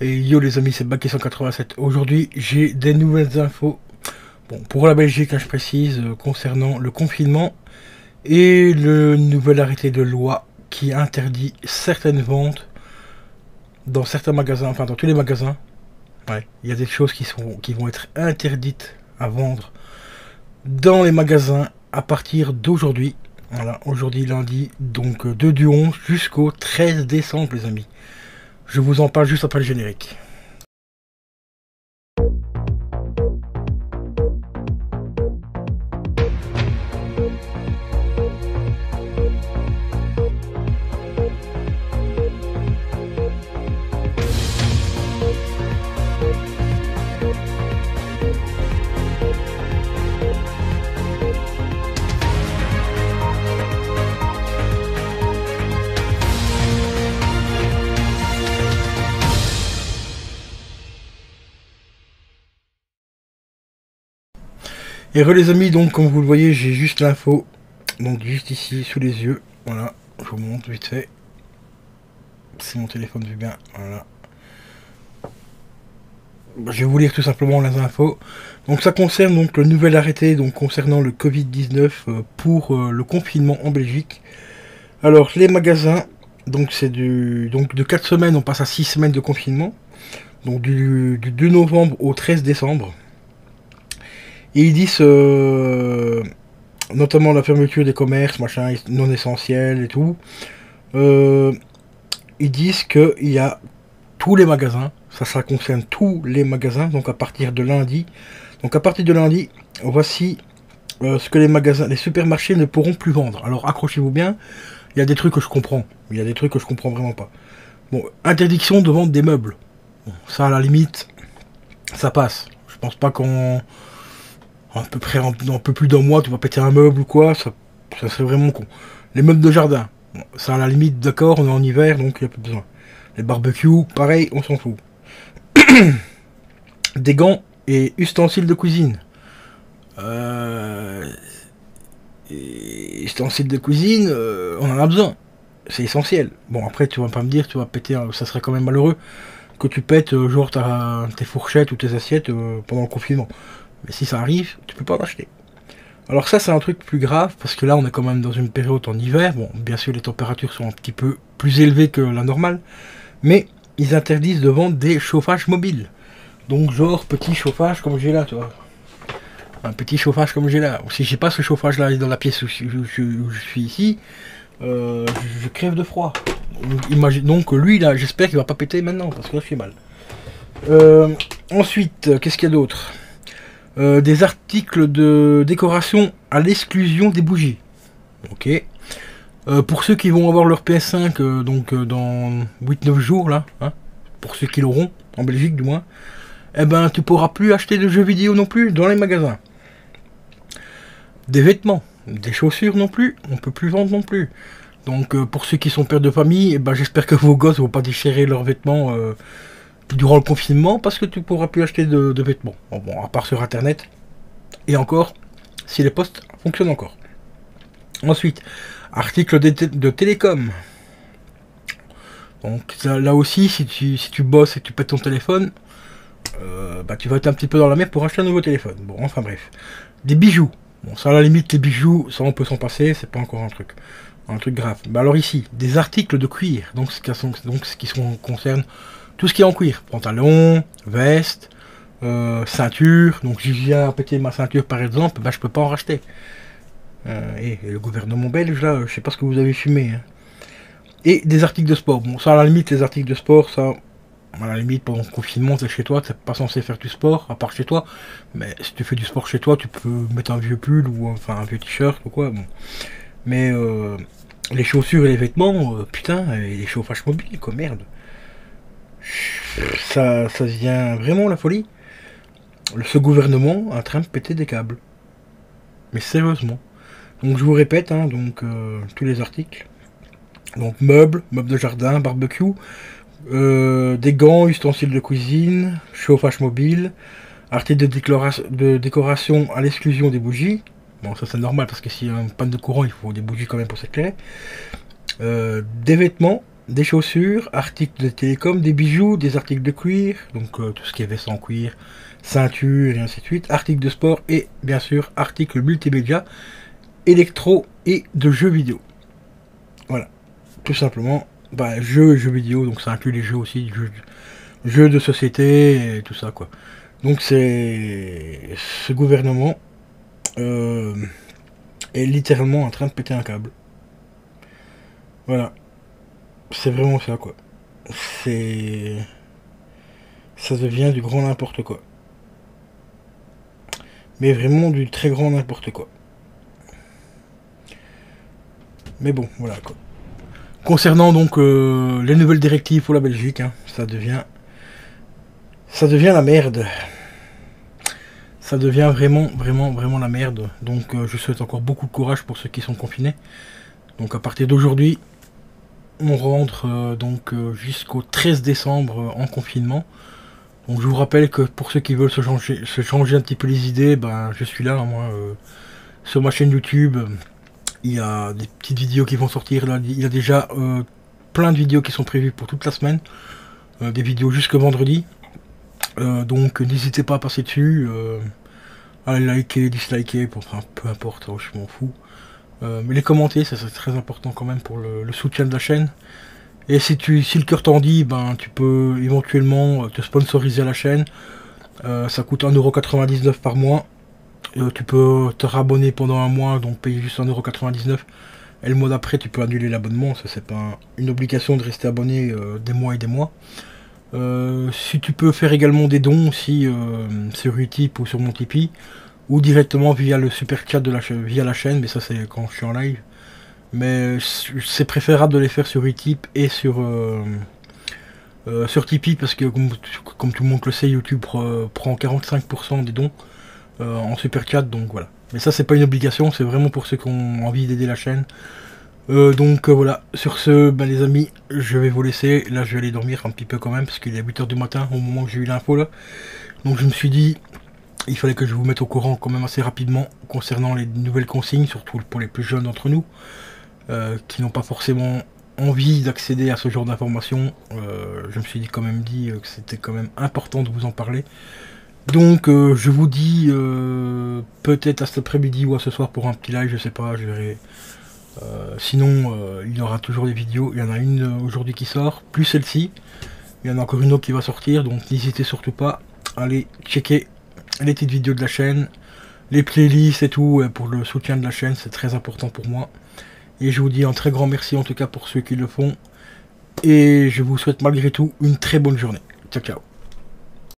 Et yo les amis, c'est Baki187. Aujourd'hui, j'ai des nouvelles infos. Bon, pour la Belgique, hein, je précise, concernant le confinement et le nouvel arrêté de loi qui interdit certaines ventes dans certains magasins, enfin dans tous les magasins. Ouais, il y a des choses qui vont être interdites à vendre dans les magasins à partir d'aujourd'hui. Voilà, aujourd'hui lundi, donc 2 du 11 jusqu'au 13 décembre les amis. Je vous en parle juste après le générique. Et re les amis, donc comme vous le voyez, j'ai juste l'info, donc juste ici sous les yeux, voilà, je vous montre vite fait, si mon téléphone veut bien, voilà. Je vais vous lire tout simplement les infos. Donc ça concerne donc le nouvel arrêté donc concernant le Covid-19 pour le confinement en Belgique. Alors les magasins, donc c'est donc de 4 semaines, on passe à 6 semaines de confinement, donc du 2 novembre au 13 décembre. Et ils disent notamment la fermeture des commerces, machin, non essentiels et tout. Ils disent qu'il y a tous les magasins, ça concerne tous les magasins, donc à partir de lundi. Donc à partir de lundi, voici ce que les magasins, les supermarchés ne pourront plus vendre. Alors accrochez-vous bien, il y a des trucs que je comprends, il y a des trucs que je comprends vraiment pas. Bon, interdiction de vendre des meubles. Bon, ça à la limite, ça passe. Je pense pas qu'on... à peu près un peu plus d'un mois tu vas péter un meuble ou quoi, ça serait vraiment con. Les meubles de jardin, ça à la limite d'accord, on est en hiver donc il n'y a plus besoin. Les barbecues, pareil, on s'en fout. Des gants et ustensiles de cuisine. Ustensiles de cuisine, on en a besoin, c'est essentiel. Bon après tu vas pas me dire, tu vas péter, ça serait quand même malheureux que tu pètes genre tes fourchettes ou tes assiettes pendant le confinement. Mais si ça arrive, tu peux pas l'acheter. Alors ça, c'est un truc plus grave, parce que là, on est quand même dans une période en hiver. Bon, bien sûr, les températures sont un petit peu plus élevées que la normale, mais ils interdisent de vendre des chauffages mobiles. Donc, genre, petit chauffage comme j'ai là, tu vois. Un petit chauffage comme j'ai là. Si j'ai pas ce chauffage-là dans la pièce où je suis ici, je crève de froid. Donc, imagine, donc lui, là, j'espère qu'il va pas péter maintenant, parce que là, je fais mal. Ensuite, qu'est-ce qu'il y a d'autre ? Des articles de décoration à l'exclusion des bougies. Ok. Pour ceux qui vont avoir leur PS5 dans 8-9 jours là, hein, pour ceux qui l'auront, en Belgique du moins, eh ben tu pourras plus acheter de jeux vidéo non plus dans les magasins. Des vêtements, des chaussures non plus, on peut plus vendre non plus. Donc pour ceux qui sont pères de famille, eh ben, j'espère que vos gosses vont pas déchirer leurs vêtements durant le confinement, parce que tu pourras plus acheter de vêtements, bon, à part sur internet, et encore si les postes fonctionnent encore. Ensuite, article de télécom, donc là aussi si tu bosses et que tu pètes ton téléphone, bah, tu vas être un petit peu dans la merde pour acheter un nouveau téléphone. Bon, enfin bref, des bijoux, bon ça à la limite, les bijoux ça on peut s'en passer, c'est pas encore un truc grave. Bah alors ici, des articles de cuir, donc concerne tout ce qui est en cuir, pantalon, veste, ceinture. Donc si je viens à péter ma ceinture par exemple, bah, je peux pas en racheter. Et le gouvernement belge, là, je sais pas ce que vous avez fumé. Hein. Et des articles de sport. Bon, ça à la limite, les articles de sport, ça, à la limite, pendant le confinement, t'es chez toi, t'es pas censé faire du sport, à part chez toi. Mais si tu fais du sport chez toi, tu peux mettre un vieux pull ou enfin un vieux t-shirt ou quoi. Bon. Mais les chaussures et les vêtements, putain, et les chauffages mobiles, quoi, merde. Ça devient vraiment la folie. Ce gouvernement est en train de péter des câbles. Mais sérieusement. Donc je vous répète, hein, donc tous les articles. Donc meubles de jardin, barbecue, des gants, ustensiles de cuisine, chauffage mobile, articles de décoration à l'exclusion des bougies. Bon ça c'est normal parce que s'il y a une panne de courant, il faut des bougies quand même pour s'éclairer. Des vêtements, des chaussures, articles de télécom, des bijoux, des articles de cuir, donc tout ce qui est veste en cuir, ceinture et ainsi de suite, articles de sport et bien sûr articles multimédia, électro et de jeux vidéo. Voilà, tout simplement, bah, jeux vidéo, donc ça inclut les jeux aussi, jeux de société et tout ça quoi. Donc c'est ce gouvernement est littéralement en train de péter un câble. Voilà, c'est vraiment ça quoi. C'est, ça devient du grand n'importe quoi, mais vraiment du très grand n'importe quoi. Mais bon, voilà quoi. Concernant donc les nouvelles directives pour la Belgique, hein, ça devient la merde. Ça devient vraiment la merde. Donc je souhaite encore beaucoup de courage pour ceux qui sont confinés. Donc à partir d'aujourd'hui, on rentre jusqu'au 13 décembre en confinement. Donc je vous rappelle que pour ceux qui veulent se changer un petit peu les idées, ben je suis là, hein, moi, sur ma chaîne YouTube. Il y a des petites vidéos qui vont sortir, là, il y a déjà plein de vidéos qui sont prévues pour toute la semaine, des vidéos jusque vendredi, donc n'hésitez pas à passer dessus, à liker, disliker, enfin peu importe, hein, je m'en fous, mais les commenter, ça c'est très important quand même pour le soutien de la chaîne, et si le cœur t'en dit, ben, tu peux éventuellement te sponsoriser à la chaîne, ça coûte 1,99€ par mois. Tu peux te rabonner pendant un mois, donc payer juste 1,99€, et le mois d'après tu peux annuler l'abonnement, ça c'est pas une obligation de rester abonné des mois et des mois. Si tu peux faire également des dons aussi sur UTIP ou sur mon Tipeee, ou directement via le super chat de via la chaîne, mais ça c'est quand je suis en live. Mais c'est préférable de les faire sur UTIP et sur Tipeee, parce que comme tout le monde le sait, YouTube prend 45% des dons. En super chat, donc voilà, mais ça c'est pas une obligation, c'est vraiment pour ceux qui ont envie d'aider la chaîne, donc voilà, sur ce, ben, les amis, je vais vous laisser, là je vais aller dormir un petit peu quand même, parce qu'il est 8h du matin au moment que j'ai eu l'info là, donc je me suis dit, il fallait que je vous mette au courant quand même assez rapidement, concernant les nouvelles consignes, surtout pour les plus jeunes d'entre nous, qui n'ont pas forcément envie d'accéder à ce genre d'informations, je me suis dit que c'était quand même important de vous en parler. Donc je vous dis peut-être à cet après-midi ou à ce soir pour un petit live, je sais pas, je verrai. Sinon il y aura toujours des vidéos, il y en a une aujourd'hui qui sort, plus celle-ci, il y en a encore une autre qui va sortir, donc n'hésitez surtout pas à aller checker les petites vidéos de la chaîne, les playlists et tout, et pour le soutien de la chaîne, c'est très important pour moi. Et je vous dis un très grand merci en tout cas pour ceux qui le font, et je vous souhaite malgré tout une très bonne journée. Ciao ciao.